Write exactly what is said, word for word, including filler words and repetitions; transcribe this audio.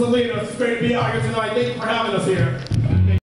Salinas, great to be out here tonight. Thank you for having us here.